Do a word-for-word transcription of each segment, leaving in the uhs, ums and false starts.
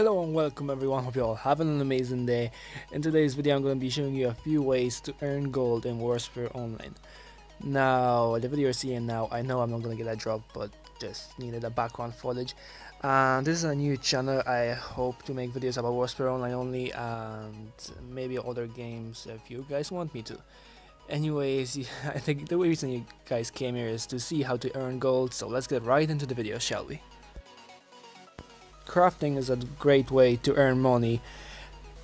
Hello and welcome everyone, hope you all having an amazing day. In today's video I'm going to be showing you a few ways to earn gold in Warspear Online. Now the video you're seeing now, I know I'm not going to get that drop, but just needed a background footage. And uh, this is a new channel. I hope to make videos about Warspear Online only and maybe other games if you guys want me to. Anyways, I think the reason you guys came here is to see how to earn gold, so let's get right into the video, shall we? Crafting is a great way to earn money,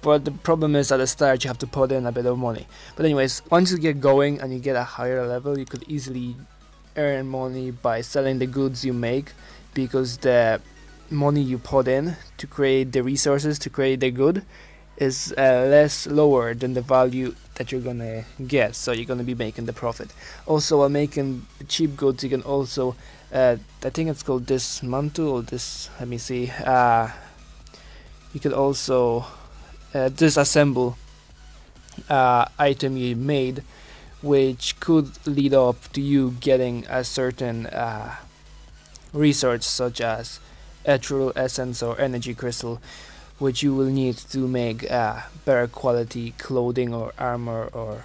but the problem is at the start you have to put in a bit of money. But anyways, once you get going and you get a higher level, you could easily earn money by selling the goods you make, because the money you put in to create the resources to create the good is uh, less lower than the value that you're gonna get, so you're gonna be making the profit. Also, while making cheap goods, you can also uh, I think it's called this mantle or this, let me see, uh, you could also uh, disassemble uh, item you made, which could lead up to you getting a certain uh, resource such as Ethereal Essence or Energy Crystal, which you will need to make uh, better quality clothing or armor or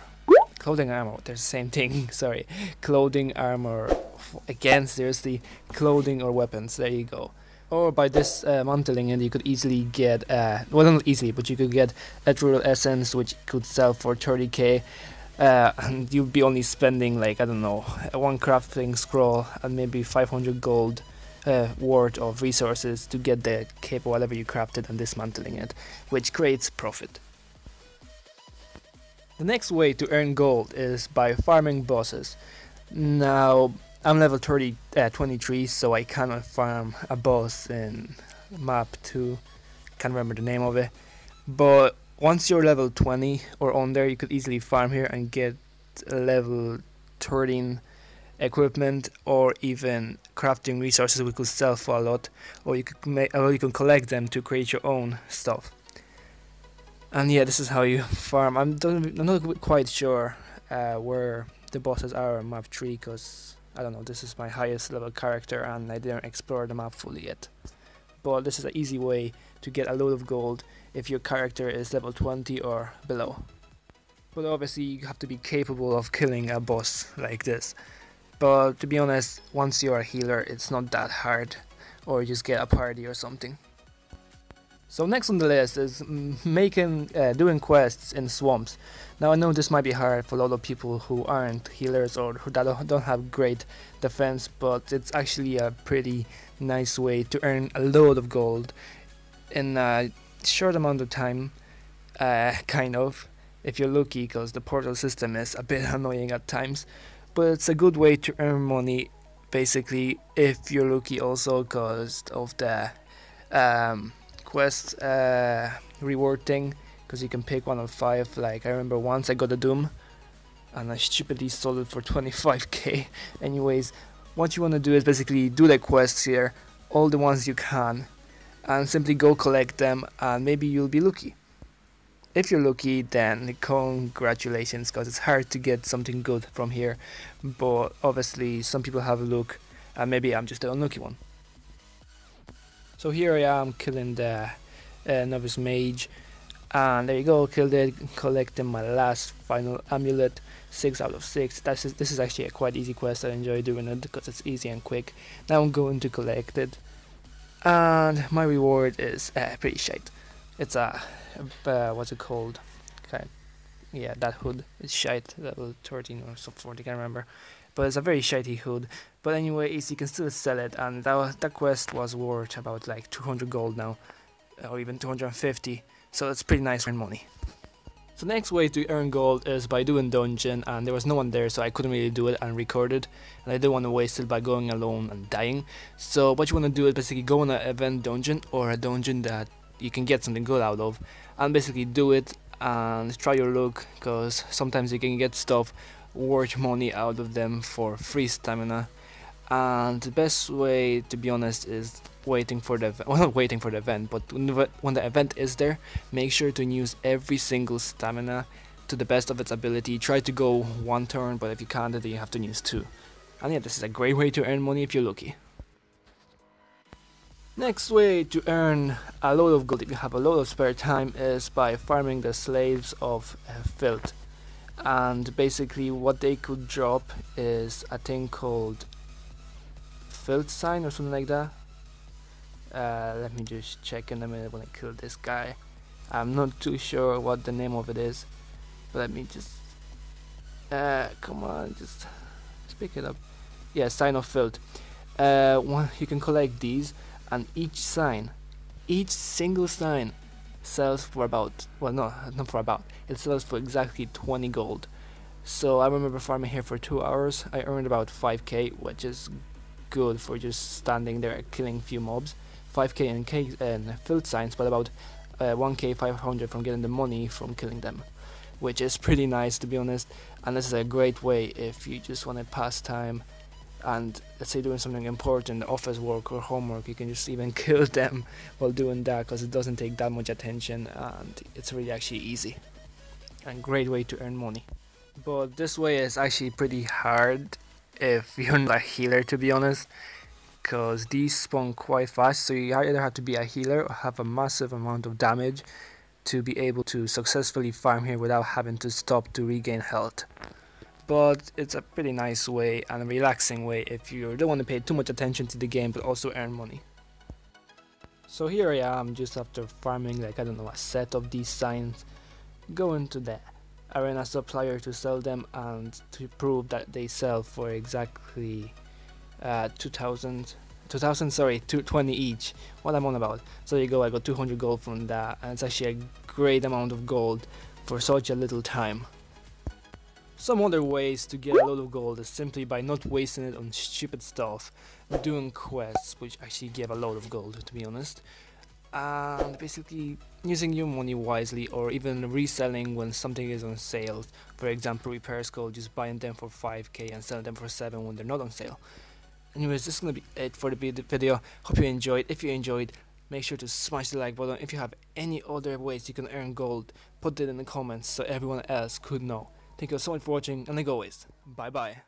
clothing armor, they're the same thing, sorry, clothing, armor, again seriously, clothing or weapons, there you go. Or by this uh, mantling, and you could easily get, uh, well not easily, but you could get Ethereal Essence, which could sell for thirty K, uh, and you'd be only spending like, I don't know, one crafting scroll and maybe five hundred gold Uh, worth of resources to get the cape or whatever you crafted and dismantling it, which creates profit. The next way to earn gold is by farming bosses. Now I'm level thirty, uh, twenty-three, so I cannot farm a boss in map two, can't remember the name of it, but once you're level twenty or on there, you could easily farm here and get level thirteen equipment or even crafting resources we could sell for a lot, or you could make, or you can collect them to create your own stuff. And yeah, this is how you farm. I'm, don't, I'm not quite sure uh, where the bosses are on map three, because I don't know, this is my highest level character and I didn't explore the map fully yet. But this is an easy way to get a load of gold if your character is level twenty or below. But obviously you have to be capable of killing a boss like this. But to be honest, once you're a healer, it's not that hard, or you just get a party or something. So next on the list is making, uh, doing quests in swamps. Now I know this might be hard for a lot of people who aren't healers or who don't have great defense, but it's actually a pretty nice way to earn a load of gold in a short amount of time, uh, kind of, if you're lucky, because the portal system is a bit annoying at times. But it's a good way to earn money, basically, if you're lucky also, because of the um, quest uh, reward thing, because you can pick one of five. Like I remember once I got a Doom and I stupidly sold it for twenty-five K. Anyways, what you want to do is basically do the quests here, all the ones you can, and simply go collect them, and maybe you'll be lucky. If you're lucky, then congratulations, because it's hard to get something good from here, but obviously some people have luck, and maybe I'm just the unlucky one. So here I am killing the uh, novice mage, and there you go, killed it, collecting my last final amulet, six out of six. That's, this is actually a quite easy quest, I enjoy doing it because it's easy and quick. Now I'm going to collect it, and my reward is uh, pretty shite. It's a, uh, what's it called, okay. Yeah, that hood, it's shite, level thirteen or so forty, I can't remember, but it's a very shitey hood. But anyways, you can still sell it, and that, was, that quest was worth about like two hundred gold now, or even two hundred fifty, so it's pretty nice for money. So next way to earn gold is by doing dungeon, and there was no one there, so I couldn't really do it and record it, and I didn't want to waste it by going alone and dying. So what you want to do is basically go on an event dungeon, or a dungeon that you can get something good out of, and basically do it and try your luck, because sometimes you can get stuff worth money out of them for free stamina. And the best way, to be honest, is waiting for the, well, not waiting for the event, but when the event is there, make sure to use every single stamina to the best of its ability. Try to go one turn, but if you can't, then you have to use two. And yeah, this is a great way to earn money if you're lucky. Next way to earn a lot of gold if you have a lot of spare time is by farming the slaves of uh, filth. And basically what they could drop is a thing called filth sign or something like that. Uh, let me just check in a minute when I kill this guy. I'm not too sure what the name of it is, but let me just uh, come on, just, just pick it up. Yeah, sign of filth. Uh, one, you can collect these, and each sign, each single sign sells for about, well no, not for about, it sells for exactly twenty gold. So I remember farming here for two hours, I earned about five K, which is good for just standing there killing few mobs. five K and K, uh, field signs, but about uh, one K five hundred from getting the money from killing them, which is pretty nice to be honest. And this is a great way if you just want to pass time and let's say doing something important, office work or homework, you can just even kill them while doing that because it doesn't take that much attention and it's really actually easy and great way to earn money. But this way is actually pretty hard if you're not a healer, to be honest, because these spawn quite fast, so you either have to be a healer or have a massive amount of damage to be able to successfully farm here without having to stop to regain health. But it's a pretty nice way and a relaxing way if you don't want to pay too much attention to the game but also earn money. So here I am just after farming like I don't know a set of these signs, going to the arena supplier to sell them and to prove that they sell for exactly uh, two thousand, two thousand sorry, two twenty each. What I'm on about. So there you go, I got two hundred gold from that, and it's actually a great amount of gold for such a little time. Some other ways to get a lot of gold is simply by not wasting it on stupid stuff, doing quests, which actually give a lot of gold to be honest, and basically using your money wisely or even reselling when something is on sale. For example, repairs gold, just buying them for five K and selling them for seven when they're not on sale. Anyways, this is gonna be it for the video. Hope you enjoyed. If you enjoyed, make sure to smash the like button. If you have any other ways you can earn gold, put it in the comments so everyone else could know. Thank you so much for watching, and like always, bye bye.